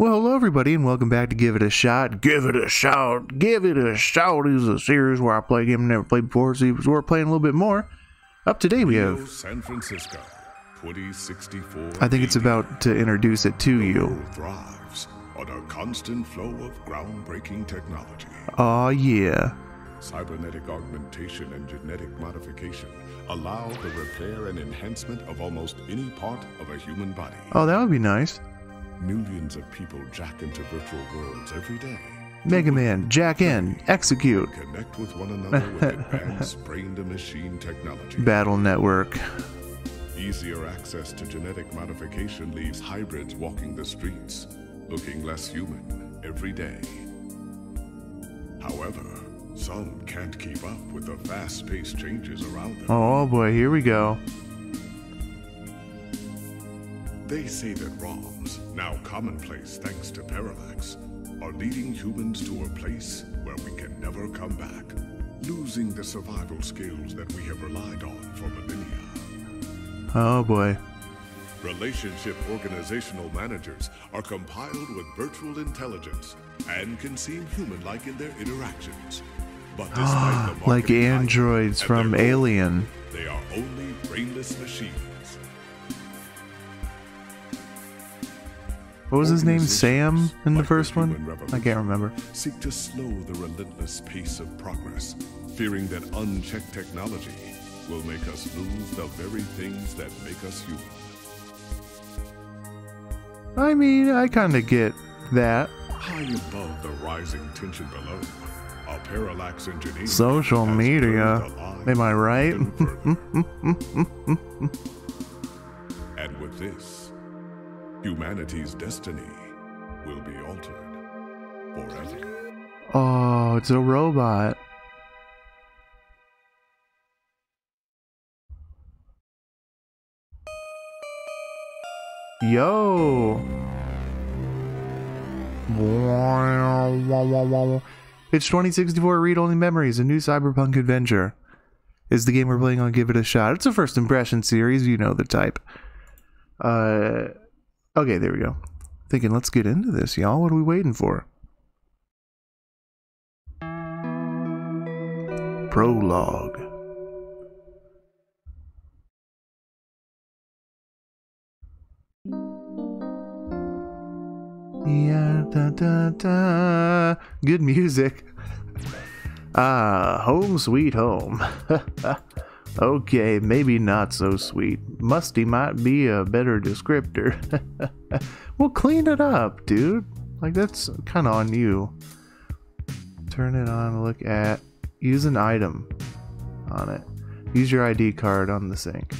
Well, hello everybody, and welcome back to Give It a Shot. Give It a Shot. Give It a Shot is a series where I play a game I've never played before, so we're playing a little bit more. Up today we have San Francisco, 2064. I think it's about to introduce it to you. Thrives on a constant flow of groundbreaking technology. Oh yeah. Cybernetic augmentation and genetic modification allow the repair and enhancement of almost any part of a human body. Oh, that would be nice. Millions of people jack into virtual worlds every day. Mega Man, jack in, execute. Connect with one another with advanced brain-to-machine technology. Battle network. Easier access to genetic modification leaves hybrids walking the streets, looking less human every day. However, some can't keep up with the fast-paced changes around them. Oh boy, here we go. They say that ROMs, now commonplace thanks to Parallax, are leading humans to a place where we can never come back, losing the survival skills that we have relied on for millennia. Oh boy. Relationship organizational managers are compiled with virtual intelligence and can seem human-like in their interactions. But despite the market like androids from Alien, they are only brainless machines. What was his name? Sam in the first one? I can't remember. Seek to slow the relentless pace of progress, fearing that unchecked technology will make us lose the very things that make us human. I mean, I kind of get that. High above the rising tension below, a Parallax engineer. Social media. Am I right? And with this, humanity's destiny will be altered forever. Oh, it's a robot. Yo. It's 2064 Read Only Memories, a new cyberpunk adventure. It's the game we're playing on Give It a Shot. It's a first impression series, you know the type. Okay, there we go. Thinking, let's get into this, y'all. What are we waiting for? Prologue. Yeah, da, da, da. Good music. Ah, home sweet home. Okay, maybe not so sweet. Musty might be a better descriptor. Well, clean it up, dude. Like, that's kind of on you. Turn it on, look at... Use an item on it. Use your ID card on the sink.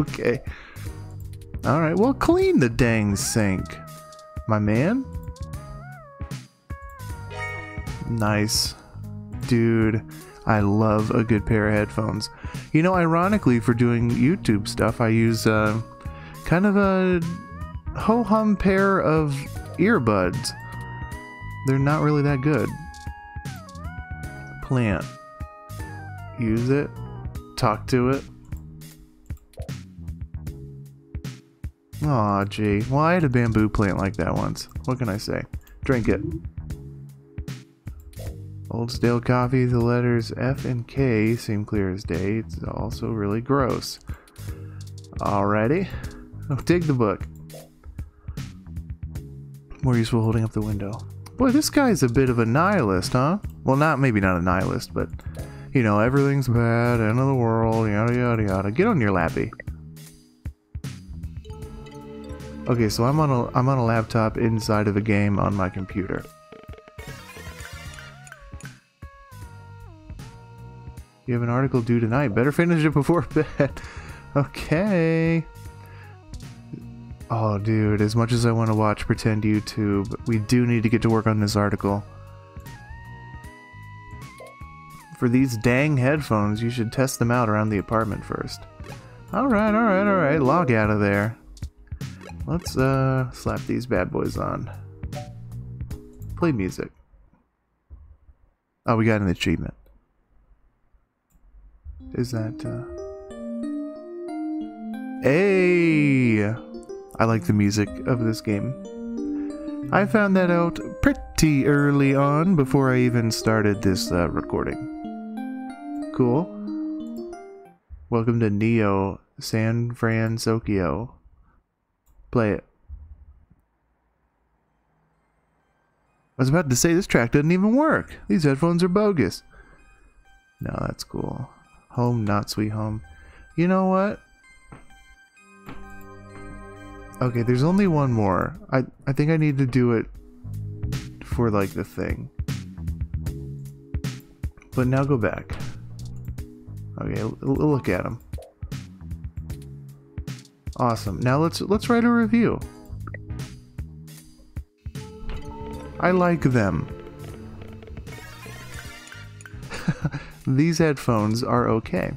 Okay. Alright, well, clean the dang sink, my man. Nice. Dude. I love a good pair of headphones. You know, ironically, for doing YouTube stuff, I use kind of a ho-hum pair of earbuds. They're not really that good. Plant. Use it. Talk to it. Aw, gee. Well, I had a bamboo plant like that once. What can I say? Drink it. Old stale coffee, the letters F and K seem clear as day. It's also really gross. Alrighty. Oh, dig the book. More useful holding up the window. Boy, this guy's a bit of a nihilist, huh? Well, maybe not a nihilist, but, you know, everything's bad, end of the world, yada yada yada. Get on your lappy. Okay, so I'm on a laptop inside of a game on my computer. You have an article due tonight. Better finish it before bed. Okay. Oh, dude. As much as I want to watch Pretend YouTube, we do need to get to work on this article. For these dang headphones, you should test them out around the apartment first. Alright, alright, alright. Log out of there. Let's slap these bad boys on. Play music. Oh, we got an achievement. Is that, hey! I like the music of this game. I found that out pretty early on before I even started this recording. Cool. Welcome to Neo San Francisco. Play it. I was about to say this track doesn't even work. These headphones are bogus. No, that's cool. Home, not sweet home. You know what? Okay, there's only one more. I think I need to do it for like the thing. But now go back. Okay, look at them. Awesome. Now let's write a review. I like them. These headphones are okay.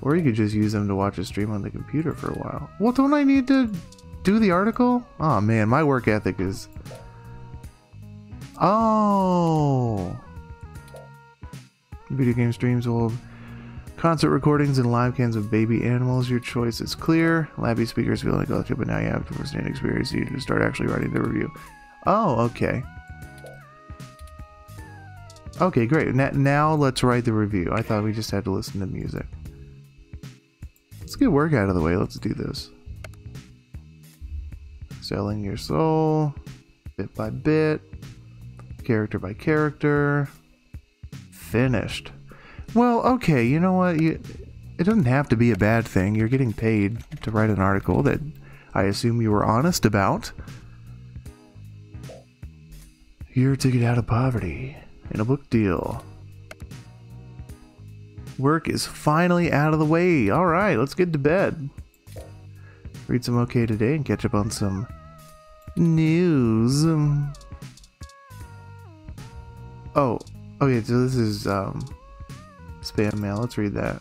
Or you could just use them to watch a stream on the computer for a while. Well, don't I need to do the article? Oh man, my work ethic is... Oh! Video game streams, old concert recordings, and live cans of baby animals. Your choice is clear. Labby speakers feel like electric, but now you have the first-hand experience. You need to start actually writing the review. Oh, okay. Okay, great. Now let's write the review. I thought we just had to listen to music. Let's get work out of the way. Let's do this. Selling your soul, bit by bit, character by character. Finished. Well, okay, you know what? It doesn't have to be a bad thing. You're getting paid to write an article that I assume you were honest about. Your ticket out of poverty in a book deal. Work is finally out of the way. All right, let's get to bed. Read some OK Today and catch up on some news. Oh, okay, so this is spam mail. Let's read that.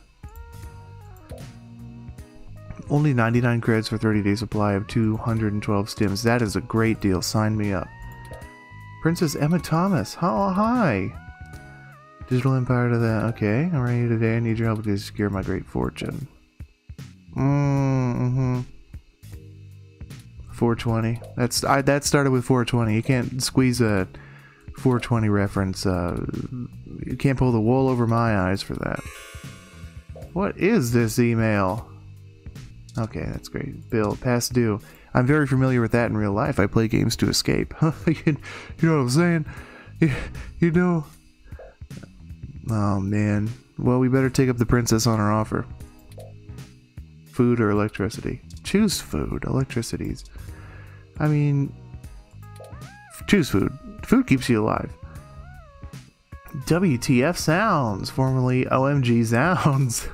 Only 99 credits for 30-day supply of 212 stims. That is a great deal. Sign me up. Princess Emma Thomas. Oh, hi. Digital Empire to that. Okay. I'm ready today. I need your help to secure my great fortune. 420. That started with 420. You can't squeeze a 420 reference. You can't pull the wool over my eyes for that. What is this email? Okay, that's great. Bill, past due. I'm very familiar with that in real life. I play games to escape. You know what I'm saying? You know. Oh, man. Well, we better take up the princess on her offer. Food or electricity? Choose food. Electricity's. I mean... Choose food. Food keeps you alive. WTF Sounds. Formerly OMG Sounds.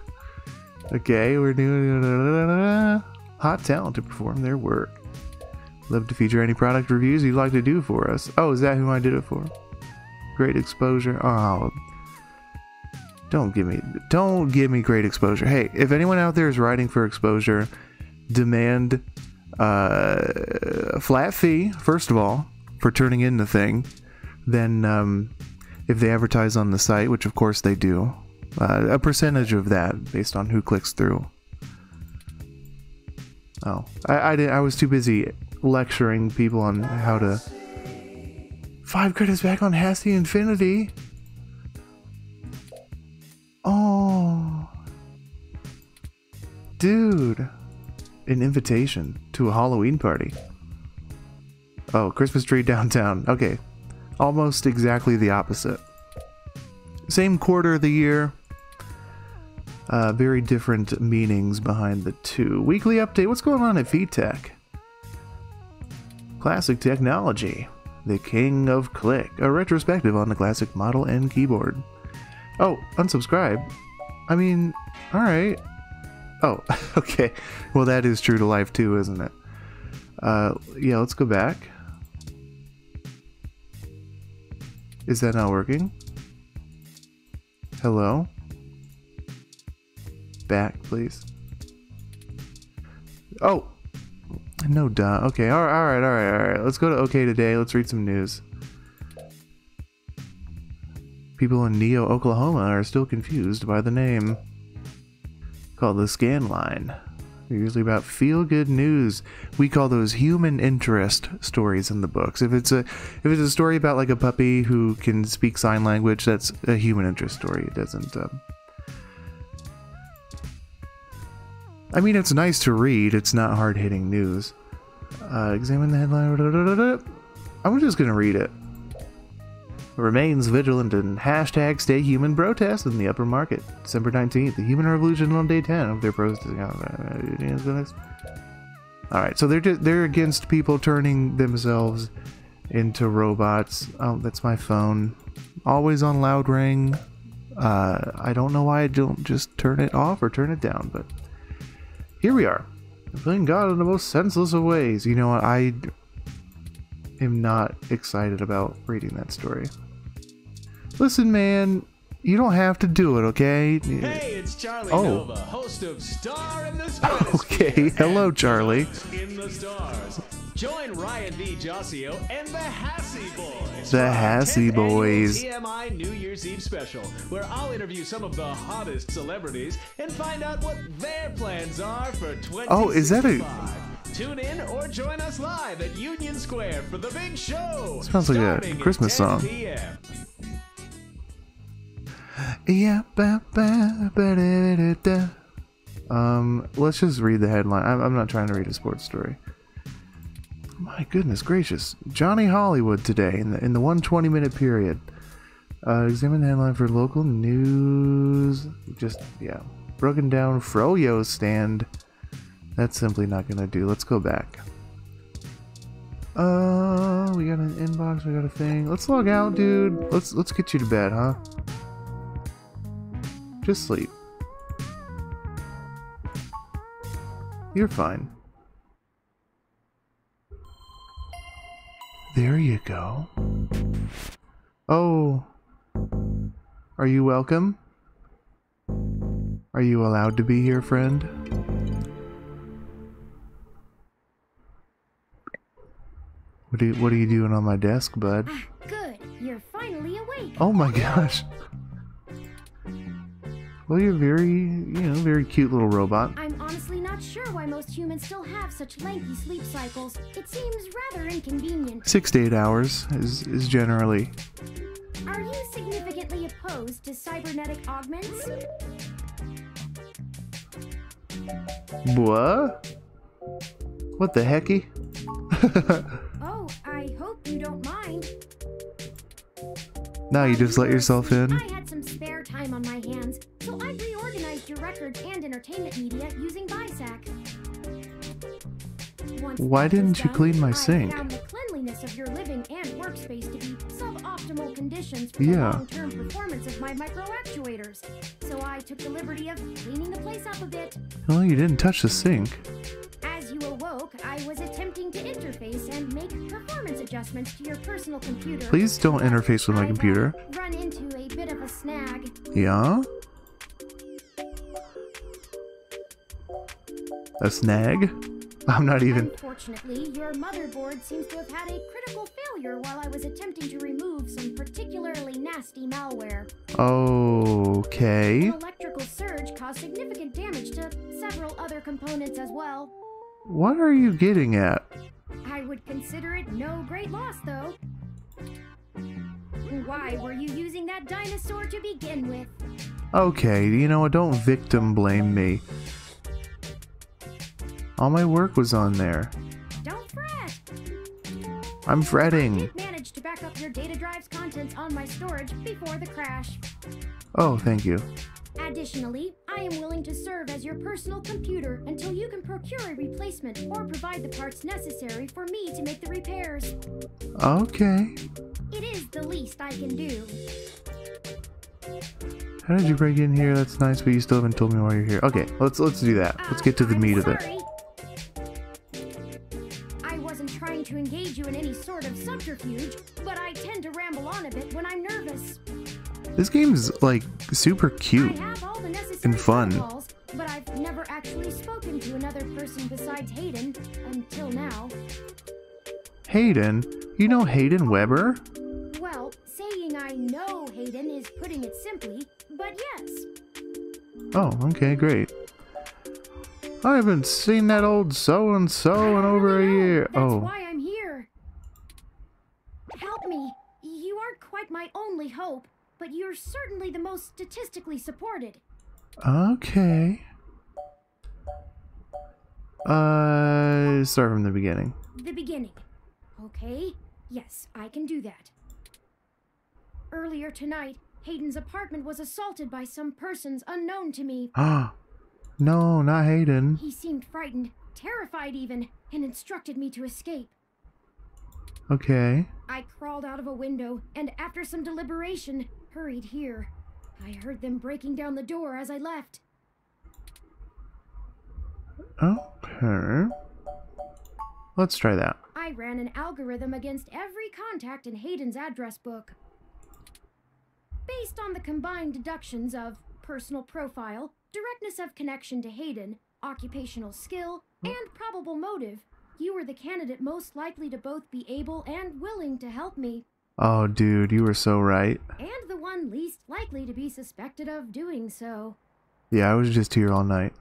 Okay, we're doing... Hot talent to perform their work. Love to feature any product reviews you'd like to do for us. Oh, is that who I did it for? Great exposure. Oh, don't give me great exposure. Hey, if anyone out there is writing for exposure, demand a flat fee first of all for turning in the thing. Then, if they advertise on the site, which of course they do, a percentage of that based on who clicks through. Oh, I was too busy lecturing people on how to... 5 credits back on Hasty Infinity! Oh... Dude! An invitation to a Halloween party. Oh, Christmas tree downtown. Okay. Almost exactly the opposite. Same quarter of the year. Very different meanings behind the two. Weekly update. What's going on at FeedTech? Classic technology. The king of click. A retrospective on the classic Model N keyboard. Oh, unsubscribe. I mean, alright. Oh, okay. Well, that is true to life too, isn't it? Yeah, let's go back. Is that not working? Hello? Back, please. Oh, no, duh. Okay, all right. Let's go to OK Today. Let's read some news. People in Neo, Oklahoma, are still confused by the name. Called the Scan Line. They're usually about feel-good news. We call those human interest stories in the books. If it's a story about like a puppy who can speak sign language, that's a human interest story. It doesn't. I mean, it's nice to read. It's not hard-hitting news. Examine the headline. I'm just gonna read it. Remains vigilant and hashtag stay human protest in the upper market. December 19th, the human revolution on day 10 of their protesting. Alright, so they're against people turning themselves into robots. Oh, that's my phone. Always on loud ring. I don't know why I don't just turn it off or turn it down, but here we are. I'm playing God in the most senseless of ways. You know what, I am not excited about reading that story. Listen, man, you don't have to do it, okay? Hey, it's Charlie Nova, host of Star in the Stars. Okay, hello, Charlie. In the Stars. Join Ryan V. Josio and the Hashy Boys. The Hashy Boys. TMI New Year's Eve special, where I'll interview some of the hottest celebrities and find out what their plans are for 2065. Oh, is that a... Tune in or join us live at Union Square for the big show. Sounds like a Christmas song. Yeah, let's just read the headline. I'm not trying to read a sports story. My goodness gracious, Johnny Hollywood today in the 120-minute period. Examine the headline for local news. Just yeah, broken down froyo stand. That's simply not gonna do. Let's go back. We got an inbox, we got a thing. Let's log out, dude. Let's get you to bed, huh? Just sleep. You're fine. There you go. Oh. Are you welcome? Are you allowed to be here, friend? What are you doing on my desk, bud? Good, you're finally awake. Oh my gosh. Well, you're very cute little robot. I'm honestly not sure why most humans still have such lengthy sleep cycles. It seems rather inconvenient. 6 to 8 hours is generally. Are you significantly opposed to cybernetic augments? What? What the hecky? Oh, I hope you don't mind. Now you just let yourself in. I had some spare time on my hands, so I reorganized your records and entertainment media using BISAC. Why didn't you clean my sink? I found the cleanliness of your living and workspace to be suboptimal conditions for the long-term performance of my microactuators. So I took the liberty of cleaning the place up a bit. Well, you didn't touch the sink. I was attempting to interface and make performance adjustments to your personal computer. Please don't interface with my computer. Run into a bit of a snag. Yeah? A snag? I'm not even... Unfortunately, your motherboard seems to have had a critical failure while I was attempting to remove some particularly nasty malware. Okay. An electrical surge caused significant damage to several other components as well. What are you getting at? I would consider it no great loss, though. Why were you using that dinosaur to begin with? Okay, you know what? Don't victim blame me. All my work was on there. Don't fret. I'm fretting. I did manage to back up your data drive's contents on my storage before the crash. Oh, thank you. Additionally, I am willing to serve as your personal computer until you can procure a replacement or provide the parts necessary for me to make the repairs. Okay. It is the least I can do. How did you break in here? That's nice, but you still haven't told me why you're here. Okay, let's do that. Let's get to the meat of it. I wasn't trying to engage you in any sort of subterfuge, but I tend to ramble on a bit when I'm nervous. This game's like super cute and fun. But I've never actually spoken to another person besides Hayden until now. Hayden? You know Hayden Weber? Well, saying I know Hayden is putting it simply, but yes. Oh, okay, great. I haven't seen that old so-and-so in over a year. That's why I'm here. Help me. You aren't quite my only hope, but you're certainly the most statistically supported. Okay. Start from the beginning. The beginning. Okay. Yes, I can do that. Earlier tonight, Hayden's apartment was assaulted by some persons unknown to me. Ah. No, not Hayden. He seemed frightened, terrified even, and instructed me to escape. Okay. I crawled out of a window and, after some deliberation, hurried here. I heard them breaking down the door as I left. Okay. Let's try that. I ran an algorithm against every contact in Hayden's address book. Based on the combined deductions of personal profile, directness of connection to Hayden, occupational skill, and probable motive, you were the candidate most likely to both be able and willing to help me. Oh, dude, you were so right. And the one least likely to be suspected of doing so. Yeah, I was just here all night.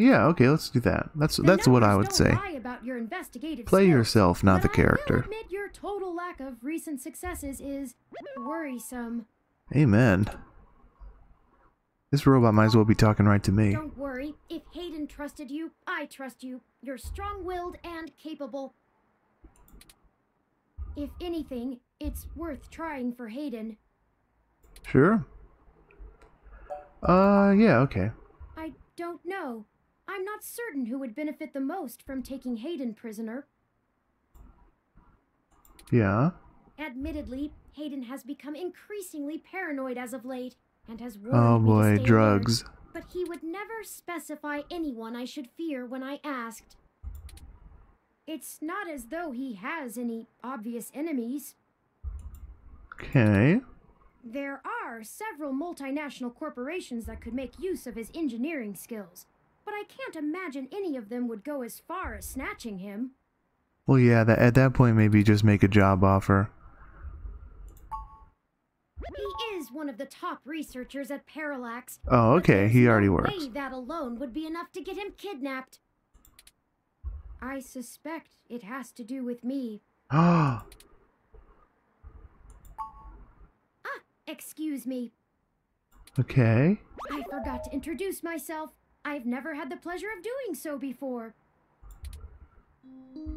Yeah, okay, let's do that. That's what I would say. About your investigative play skills, yourself, not the character. I will admit your total lack of recent successes is worrisome. Amen. This robot might as well be talking right to me. Don't worry. If Hayden trusted you, I trust you. You're strong-willed and capable. If anything, it's worth trying for Hayden. Sure. Yeah, okay. I don't know. I'm not certain who would benefit the most from taking Hayden prisoner. Yeah. Admittedly, Hayden has become increasingly paranoid as of late, and has warned me to stay drugs. Alert, but he would never specify anyone I should fear when I asked. It's not as though he has any obvious enemies. Okay. There are several multinational corporations that could make use of his engineering skills, but I can't imagine any of them would go as far as snatching him. Well, yeah, at that point, maybe just make a job offer. He is one of the top researchers at Parallax. Oh, okay, he already works. Way that alone would be enough to get him kidnapped. I suspect it has to do with me. Ah. Excuse me. Okay. I forgot to introduce myself. I've never had the pleasure of doing so before.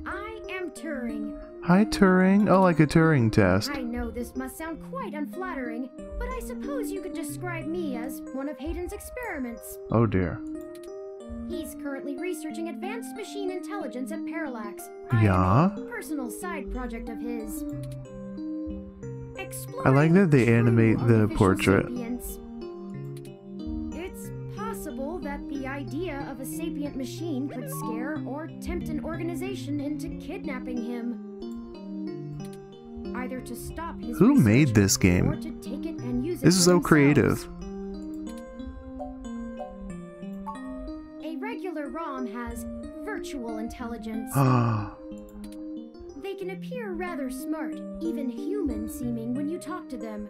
I am Turing. Hi, Turing. Oh, like a Turing test. I know this must sound quite unflattering, but I suppose you could describe me as one of Hayden's experiments. Oh, dear. He's currently researching advanced machine intelligence at Parallax. Yeah? A personal side project of his. I like that they animate the portrait. It's possible that the idea of a sapient machine could scare or tempt an organization into kidnapping him. Either to stop his Who made this game? Or to take it and use it this is so themselves. Creative. A regular ROM has virtual intelligence. They can appear rather smart, even human-seeming, when you talk to them.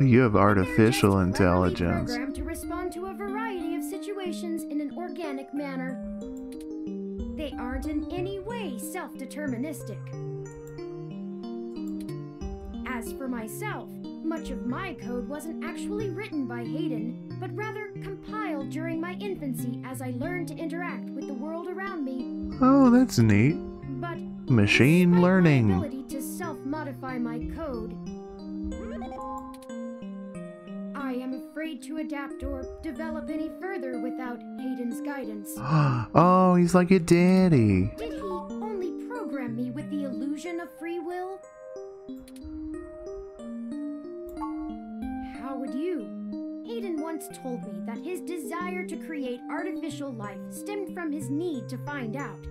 You have artificial intelligence. Programmed to respond to a variety of situations in an organic manner. They aren't in any way self-deterministic. As for myself, much of my code wasn't actually written by Hayden, but rather compiled during my infancy as I learned to interact with the world around me. Oh, that's neat. But machine learning. My ability to self-modify my code, I am afraid to adapt or develop any further without Hayden's guidance. Oh, he's like a daddy. Did he only program me with the illusion of free will? How would you? Hayden once told me that his desire to create artificial life stemmed from his need to find out.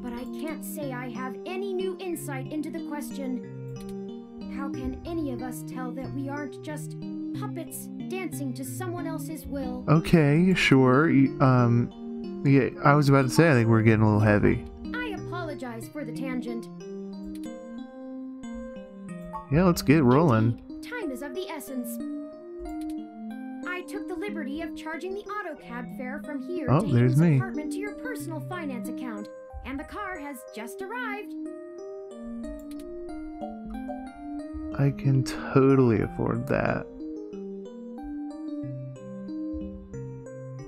But I can't say I have any new insight into the question. How can any of us tell that we aren't just puppets dancing to someone else's will? Okay, sure. Yeah, I was about to say, I think we're getting a little heavy. I apologize for the tangent. Yeah, let's get rolling. Indeed, time is of the essence. I I took the liberty of charging the auto cab fare from here to Hayden's apartment to your personal finance account, and the car has just arrived. I can totally afford that.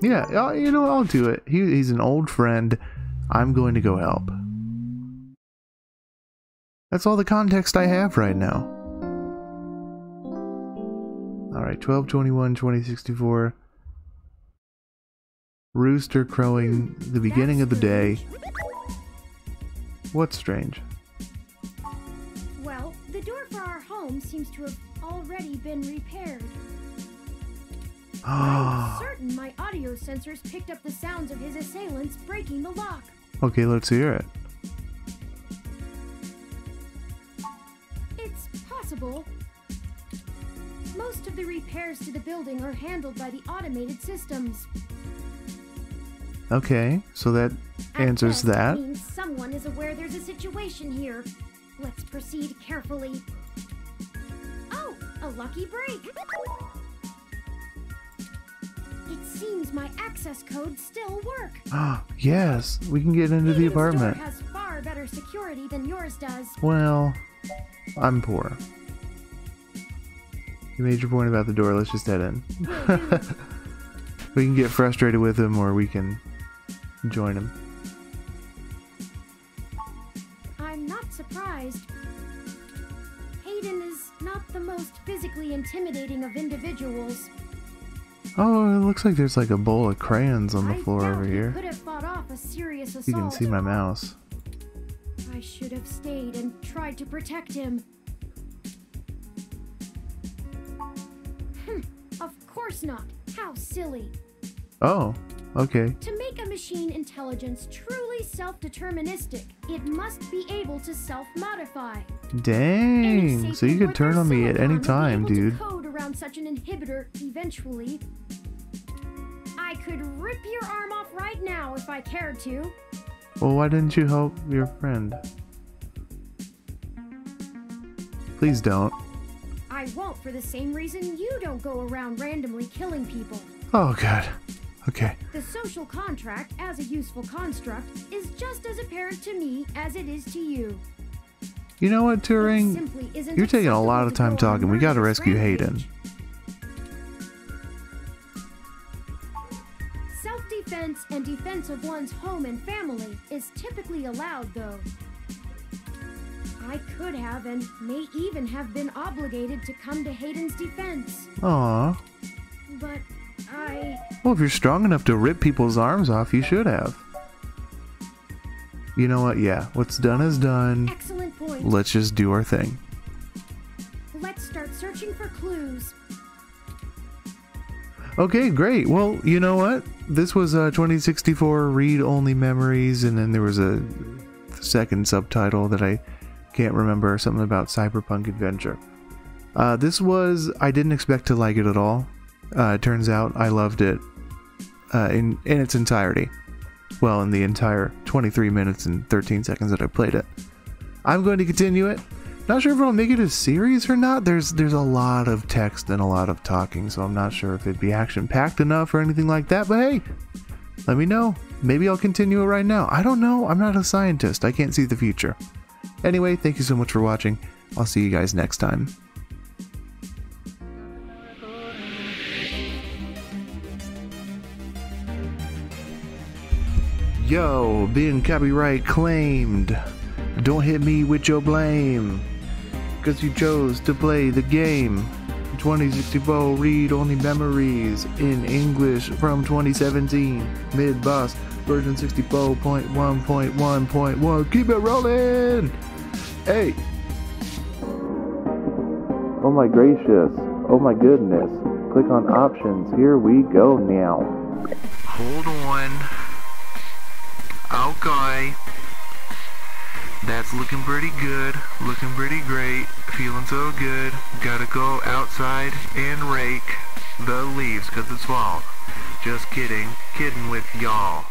Yeah, you know, I'll do it. He's an old friend. I'm going to go help. That's all the context I have right now. Alright, 12/21, 2064. Rooster crowing, the beginning of the day. What's strange? Well, the door for our home seems to have already been repaired. I'm certain my audio sensors picked up the sounds of his assailants breaking the lock. Okay, let's hear it. It's possible. Most of the repairs to the building are handled by the automated systems. Okay, so that answers that. That means someone is aware there's a situation here. Let's proceed carefully. Oh, a lucky break. It seems my access codes still work. Ah, yes, we can get into the apartment. Your store has far better security than yours does. Well, I'm poor. You made your point about the door. Let's just head in. We can get frustrated with him, or we can join him. I'm not surprised. Hayden is not the most physically intimidating of individuals. Oh, it looks like there's like a bowl of crayons on the floor over here. Could have fought off a serious assault. You can see my mouse. I should have stayed and tried to protect him. Of course not. How silly. Oh, okay. To make a machine intelligence truly self-deterministic, it must be able to self-modify. Dang, so you could turn on me at any time, dude. Around such an inhibitor eventually. I could rip your arm off right now if I cared to. Well, why didn't you help your friend? Please don't. I won't, for the same reason you don't go around randomly killing people. Oh god. Okay. The social contract, as a useful construct, is just as apparent to me as it is to you. You know what, Turing? You're taking a lot of time talking. We gotta rescue Hayden. Self-defense and defense of one's home and family is typically allowed, though. I could have and may even have been obligated to come to Hayden's defense. Aww. But I... Well, if you're strong enough to rip people's arms off, you should have. You know what? Yeah, what's done is done. Excellent point. Let's just do our thing. Let's start searching for clues. Okay, great. Well, you know what? This was 2064 Read Only Memories, and then there was a second subtitle that I can't remember, something about Cyberpunk Adventure. This was... I didn't expect to like it at all. It turns out I loved it in its entirety. Well, in the entire 23 minutes and 13 seconds that I played it. I'm going to continue it. Not sure if I'll make it a series or not. There's a lot of text and a lot of talking, so I'm not sure if it'd be action-packed enough or anything like that, but hey, let me know. Maybe I'll continue it right now. I don't know. I'm not a scientist. I can't see the future. Anyway, thank you so much for watching. I'll see you guys next time. Yo, being copyright claimed. Don't hit me with your blame, cause you chose to play the game. 2064 Read Only Memories in English from 2017. Mid-boss version 64.1.1.1. Keep it rolling! Hey! Oh my gracious. Oh my goodness. Click on options. Here we go now. Hold on. Okay, that's looking pretty good, looking pretty great, feeling so good. Gotta go outside and rake the leaves cause it's fall. Just kidding, kidding with y'all.